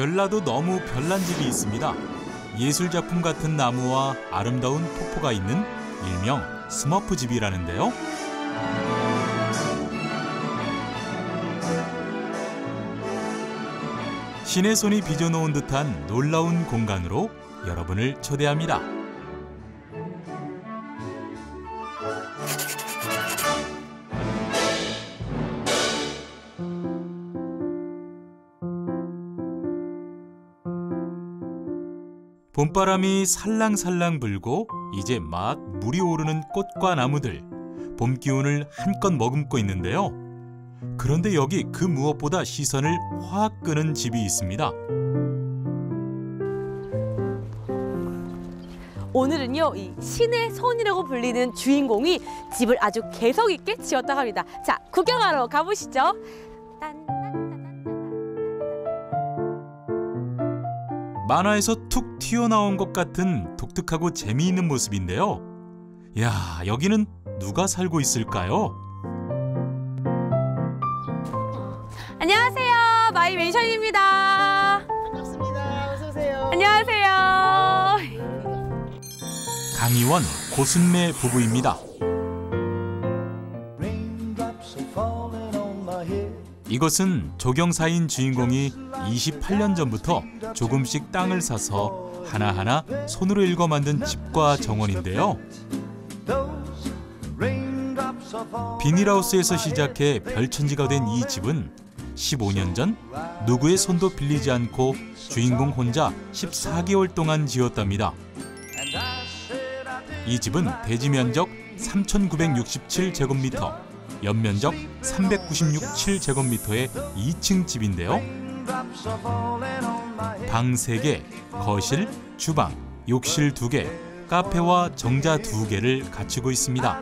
별나도 너무 별난 집이 있습니다. 예술작품 같은 나무와 아름다운 폭포가 있는 일명 스머프 집이라는데요. 신의 손이 빚어놓은 듯한 놀라운 공간으로 여러분을 초대합니다. 봄바람이 살랑살랑 불고 이제 막 물이 오르는 꽃과 나무들, 봄 기운을 한껏 머금고 있는데요. 그런데 여기 그 무엇보다 시선을 확 끄는 집이 있습니다. 오늘은요, 이 신의 손이라고 불리는 주인공이 집을 아주 개성 있게 지었다고 합니다. 자, 구경하러 가보시죠. 만화에서 툭 튀어나온 것 같은 독특하고 재미있는 모습인데요. 이야, 여기는 누가 살고 있을까요? 안녕하세요, 마이맨션입니다. 반갑습니다. 어서 오세요. 안녕하세요. 강희원, 고순매 부부입니다. 이것은 조경사인 주인공이 28년 전부터 조금씩 땅을 사서 하나하나 손으로 읽어 만든 집과 정원인데요. 비닐하우스에서 시작해 별천지가 된 이 집은 15년 전 누구의 손도 빌리지 않고 주인공 혼자 14개월 동안 지었답니다. 이 집은 대지 면적 3,967제곱미터, 연면적 396제곱미터의 2층 집인데요. 방 3개, 거실, 주방, 욕실 2개, 카페와 정자 2개를 갖추고 있습니다.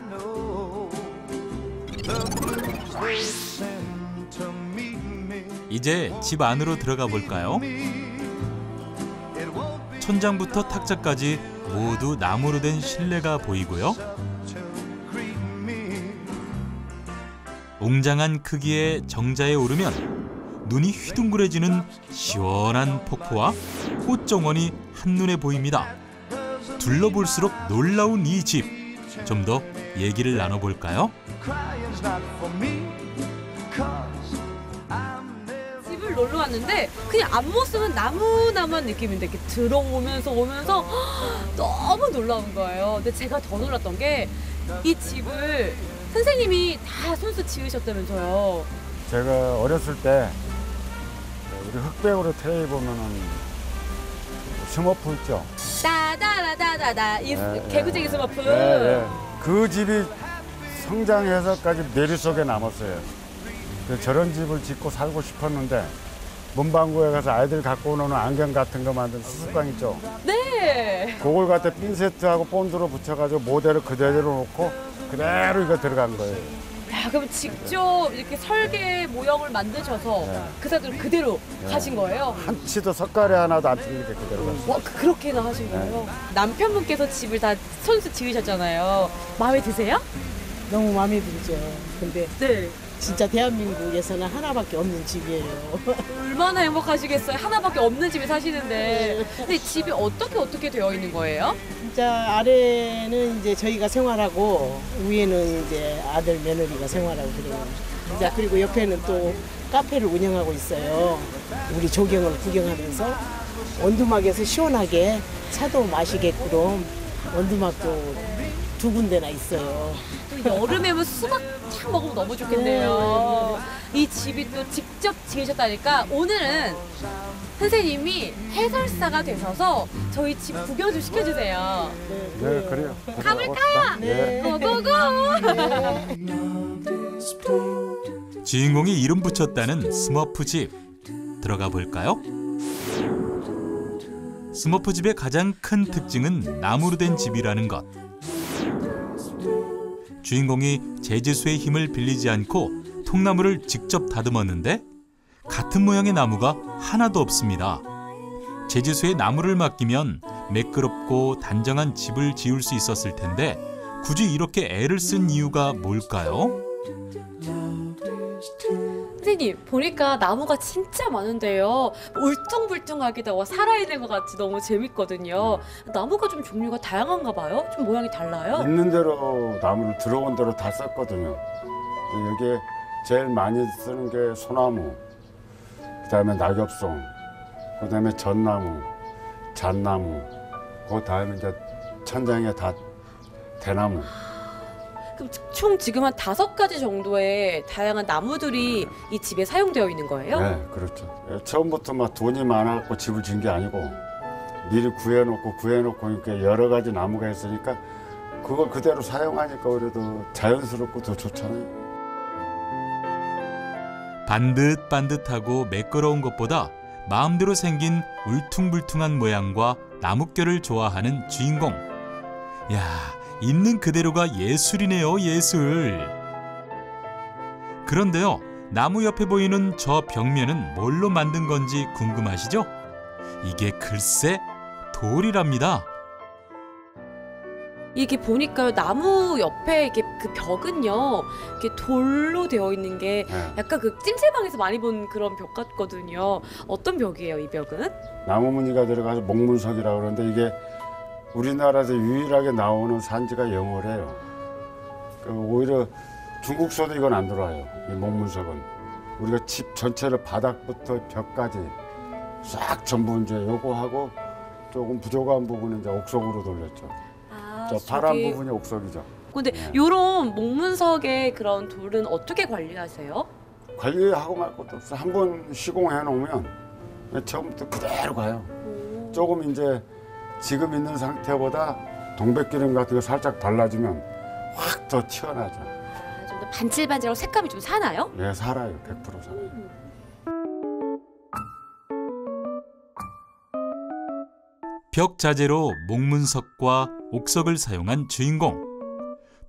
이제 집 안으로 들어가 볼까요? 천장부터 탁자까지 모두 나무로 된 실내가 보이고요. 웅장한 크기의 정자에 오르면 눈이 휘둥그레지는 시원한 폭포와 꽃정원이 한눈에 보입니다. 둘러볼수록 놀라운 이 집, 좀 더 얘기를 나눠볼까요? 집을 놀러 왔는데 그냥 안 모습은 나무나무한 느낌인데 이렇게 들어오면서 허, 너무 놀라운 거예요. 근데 제가 더 놀랐던 게 이 집을 선생님이 다 손수 지으셨다면서요. 제가 어렸을 때 우리 흑백으로 테레비 보면은 스머프 있죠. 따다라다다다, 이 개구쟁이 스머프. 네. 그 집이 성장해서까지 내리 속에 남았어요. 저런 집을 짓고 살고 싶었는데 문방구에 가서 아이들 갖고 오는 안경 같은 거 만든 수수깡 있죠? 네! 그걸 갖다 핀셋하고 본드로 붙여가지고 모델을 그대로 놓고 그대로 이거 들어간 거예요. 야, 그럼 직접 이렇게 설계 모형을 만드셔서 네. 그 사진을 그대로 네. 하신 거예요? 한치도 석가래 하나도 안 틀리게 그대로 갔어요. 와, 그렇게나 하신 거예요? 네. 남편분께서 집을 다 손수 지으셨잖아요. 마음에 드세요? 너무 마음에 들죠. 근데 네. 진짜 대한민국에서는 하나밖에 없는 집이에요. 얼마나 행복하시겠어요. 하나밖에 없는 집에 사시는데. 근데 집이 어떻게 되어 있는 거예요? 진짜 아래는 이제 저희가 생활하고 위에는 이제 아들 며느리가 생활하고 그래요. 이제 그리고 옆에는 또 카페를 운영하고 있어요. 우리 조경을 구경하면서 원두막에서 시원하게 차도 마시게끔 원두막도 2군데나 있어요. 여름에는 수박 탁 먹으면 너무 좋겠네요. 이 집이 또 직접 지으셨다니까 오늘은 선생님이 해설사가 되셔서 저희 집 구경 좀 시켜주세요. 네, 그래요. 가볼까요? 네. 고고고! 주인공이 이름 붙였다는 스머프 집. 들어가 볼까요? 스머프 집의 가장 큰 특징은 나무로 된 집이라는 것. 주인공이 제지수의 힘을 빌리지 않고 통나무를 직접 다듬었는데 같은 모양의 나무가 하나도 없습니다. 제지수의 나무를 맡기면 매끄럽고 단정한 집을 지을 수 있었을 텐데 굳이 이렇게 애를 쓴 이유가 뭘까요? 선생님, 보니까 나무가 진짜 많은데요. 울퉁불퉁하게 다 살아있는 것 같이 너무 재밌거든요. 나무가 좀 종류가 다양한가 봐요? 좀 모양이 달라요? 있는 대로 나무를 들어온 대로 다 썼거든요. 여기에 제일 많이 쓰는 게 소나무, 그 다음에 낙엽송, 그 다음에 전나무, 잣나무, 그 다음에 이제 천장에 다 대나무. 그럼 총 지금 한 5가지 정도의 다양한 나무들이 이 집에 사용되어 있는 거예요? 네, 그렇죠. 처음부터 막 돈이 많아서 집을 지은 게 아니고 미리 구해놓고 이렇게 여러 가지 나무가 있으니까 그걸 그대로 사용하니까 그래도 자연스럽고 더 좋잖아요. 반듯반듯하고 매끄러운 것보다 마음대로 생긴 울퉁불퉁한 모양과 나뭇결을 좋아하는 주인공. 이야, 있는 그대로가 예술이네요, 예술. 그런데요, 나무 옆에 보이는 저 벽면은 뭘로 만든 건지 궁금하시죠? 이게 글쎄 돌이랍니다. 이게 보니까 나무 옆에 이게 그 벽은요, 이게 돌로 되어 있는 게 약간 그 찜질방에서 많이 본 그런 벽 같거든요. 어떤 벽이에요, 이 벽은? 나무 무늬가 들어가서 목문석이라고 그러는데 이게 우리나라에서 유일하게 나오는 산지가 영월이에요. 오히려 중국서도 이건 안 들어와요, 이 목문석은. 우리가 집 전체를 바닥부터 벽까지 싹 전부 이제 요거하고 조금 부족한 부분은 이제 옥석으로 돌렸죠. 저 파란 부분이 옥석이죠. 근데 요런 목문석의 그런 돌은 어떻게 관리하세요? 관리하고 말 것도 없어. 한 번 시공해 놓으면 처음부터 그대로 가요. 조금 이제 지금 있는 상태보다 동백기름 같은 거 살짝 발라주면 확 더 튀어나죠. 아, 좀 더 반질반질하고 색감이 좀 사나요? 네, 살아요. 100% 살아요. 벽 자재로 목문석과 옥석을 사용한 주인공.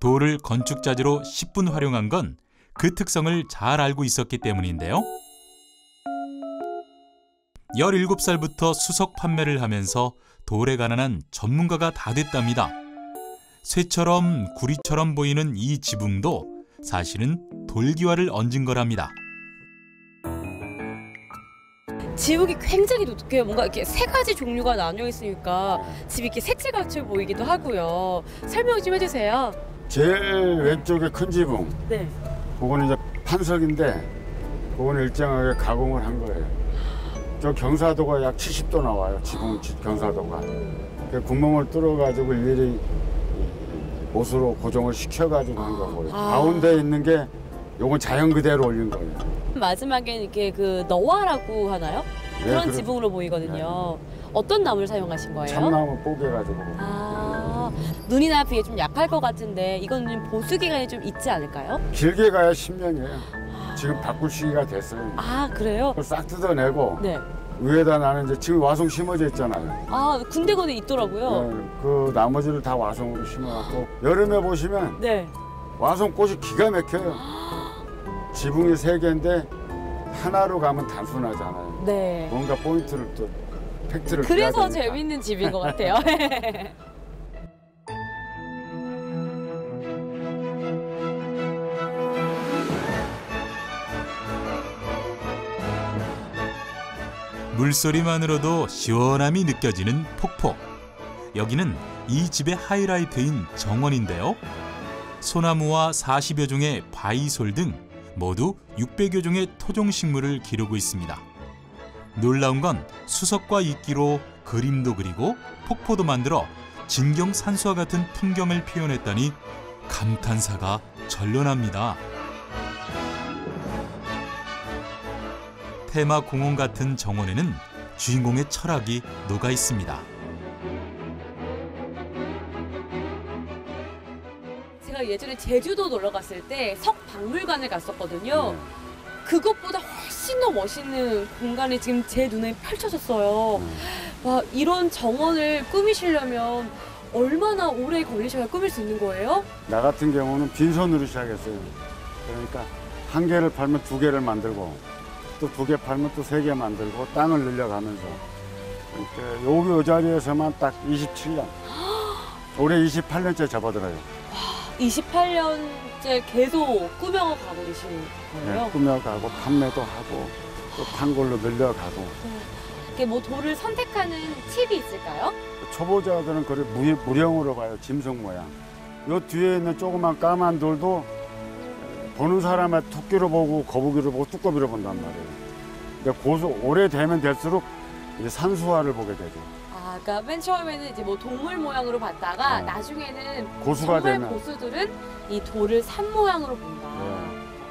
돌을 건축 자재로 10분 활용한 건 그 특성을 잘 알고 있었기 때문인데요. 17살부터 수석 판매를 하면서 돌에 관한 전문가가 다 됐답니다. 쇠처럼 구리처럼 보이는 이 지붕도 사실은 돌기와를 얹은 거랍니다. 지붕이 굉장히 높게 뭔가 이렇게 3가지 종류가 나뉘어 있으니까 집이 이렇게 색칠같이 보이기도 하고요. 설명 좀 해주세요. 제일 왼쪽에 큰 지붕. 네. 그거는 이제 판석인데 그거는 일정하게 가공을 한 거예요. 저 경사도가 약 70도 나와요. 지붕 경사도가. 구멍을 뚫어가지고 일일이 못으로 고정을 시켜가지고 한 거고요. 가운데 있는 게 요건 자연 그대로 올린 거예요. 마지막엔 이렇게 그 너화라고 하나요? 네, 그런 그렇습니다. 지붕으로 보이거든요. 네. 어떤 나무를 사용하신 거예요? 참나무 뽀개가지고. 아, 눈이나 비에 좀 약할 것 같은데 이건 좀 보수 기간이 좀 있지 않을까요? 길게 가야 10년이에요. 아... 지금 바꿀 시기가 됐어요. 아, 그래요? 싹 뜯어내고. 네. 위에다 나는 이제 지금 와송 심어져 있잖아요. 아, 군데군데 있더라고요. 네, 그 나머지를 다 와송으로 심어갖고 여름에 보시면 네. 와송 꽃이 기가 막혀요. 지붕이 3개인데 하나로 가면 단순하잖아요. 네. 뭔가 포인트를 또 팩트를. 그래서 재밌는 집인 것 같아요. 물소리만으로도 시원함이 느껴지는 폭포. 여기는 이 집의 하이라이트인 정원인데요. 소나무와 40여 종의 바위솔 등 모두 600여 종의 토종식물을 기르고 있습니다. 놀라운 건 수석과 이끼로 그림도 그리고 폭포도 만들어 진경산수화 같은 풍경을 표현했다니 감탄사가 전련합니다. 테마공원 같은 정원에는 주인공의 철학이 녹아 있습니다. 예전에 제주도 놀러 갔을 때 석박물관을 갔었거든요. 그것보다 훨씬 더 멋있는 공간이 지금 제 눈에 펼쳐졌어요. 와, 이런 정원을 꾸미시려면 얼마나 오래 걸리셔야 꾸밀 수 있는 거예요? 나 같은 경우는 빈손으로 시작했어요. 그러니까 1개를 팔면 2개를 만들고 또 2개 팔면 또 3개 만들고 땅을 늘려가면서 그러니까 요 자리에서만 딱 27년. 올해 28년째 잡아들어요. 28년째 계속 꾸며가고 계시는 거예요? 네, 꾸며가고 판매도 하고 또 단골로 늘려가고. 이게 뭐 돌을 선택하는 팁이 있을까요? 초보자들은 그걸 무형으로 봐요. 짐승 모양. 요 뒤에 있는 조그만 까만 돌도 보는 사람의 토끼로 보고 거북이로 보고 뚜꺼비로 본단 말이에요. 근데 오래되면 될수록 이제 산수화를 보게 되죠. 아, 그러니까 맨 처음에는 이제 뭐 동물 모양으로 봤다가 네. 나중에는 고수가 되면 고수들은 이 돌을 산 모양으로 본다. 네.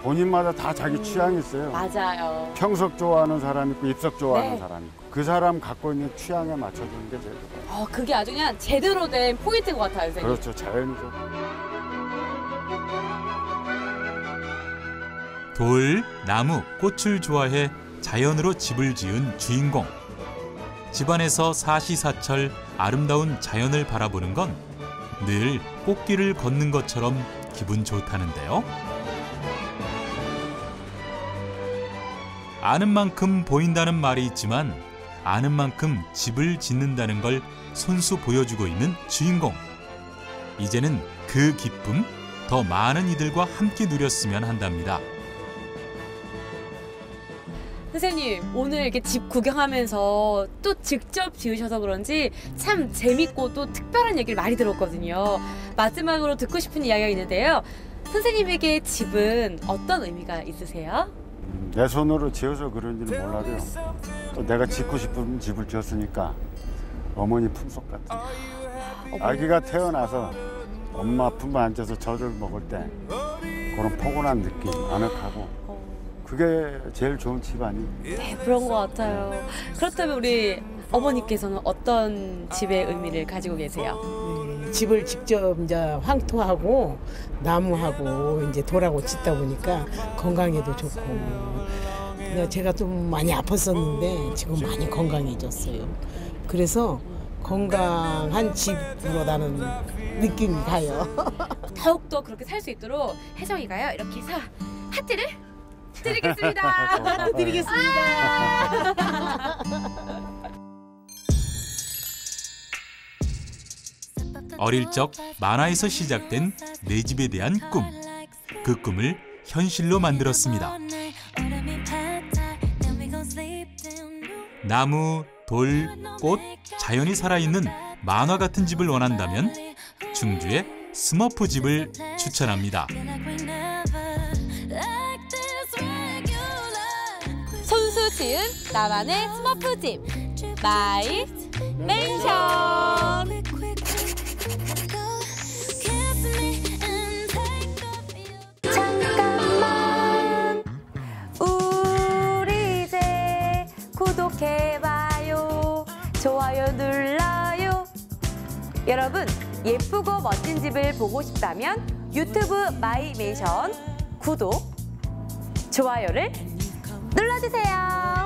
본인마다 다 자기 취향이 있어요. 맞아요. 평석 좋아하는 사람 있고 입석 좋아하는 네. 사람 있고 그 사람 갖고 있는 취향에 맞춰주는 게 제일 좋아요. 그게 아주 그냥 제대로 된 포인트인 것 같아요, 선생님. 그렇죠, 자연이죠. 돌, 나무, 꽃을 좋아해 자연으로 집을 지은 주인공. 집안에서 사시사철 아름다운 자연을 바라보는 건 늘 꽃길을 걷는 것처럼 기분 좋다는데요. 아는 만큼 보인다는 말이 있지만 아는 만큼 집을 짓는다는 걸 손수 보여주고 있는 주인공. 이제는 그 기쁨 더 많은 이들과 함께 누렸으면 한답니다. 선생님, 오늘 이렇게 집 구경하면서 또 직접 지으셔서 그런지 참 재밌고 또 특별한 얘기를 많이 들었거든요. 마지막으로 듣고 싶은 이야기가 있는데요. 선생님에게 집은 어떤 의미가 있으세요? 내 손으로 지어서 그런지는 몰라도요. 또 내가 짓고 싶은 집을 지었으니까 어머니 품속 같은. 아기가 태어나서 엄마 품에 앉아서 젖을 먹을 때 그런 포근한 느낌, 아늑하고. 그게 제일 좋은 집 아니에요? 네, 그런 것 같아요. 그렇다면 우리 어머니께서는 어떤 집의 의미를 가지고 계세요? 집을 직접 이제 황토하고 나무하고 이제 돌하고 짓다 보니까 건강에도 좋고. 제가 좀 많이 아팠었는데 지금 많이 건강해졌어요. 그래서 건강한 집으로 나는 느낌이 가요. 더욱더 그렇게 살 수 있도록 혜정이가요, 이렇게 해서 하트를 드리겠습니다. 드리겠습니다. 어릴 적 만화에서 시작된 내 집에 대한 꿈. 그 꿈을 현실로 만들었습니다. 나무, 돌, 꽃, 자연이 살아있는 만화 같은 집을 원한다면 충주의 스머프 집을 추천합니다. 손수 지은 나만의 스머프 집 마이 맨션. 잠깐만 우리 이제 구독해봐요. 좋아요 눌러요. 여러분, 예쁘고 멋진 집을 보고 싶다면 유튜브 마이 맨션 구독, 좋아요를 눌러주세요.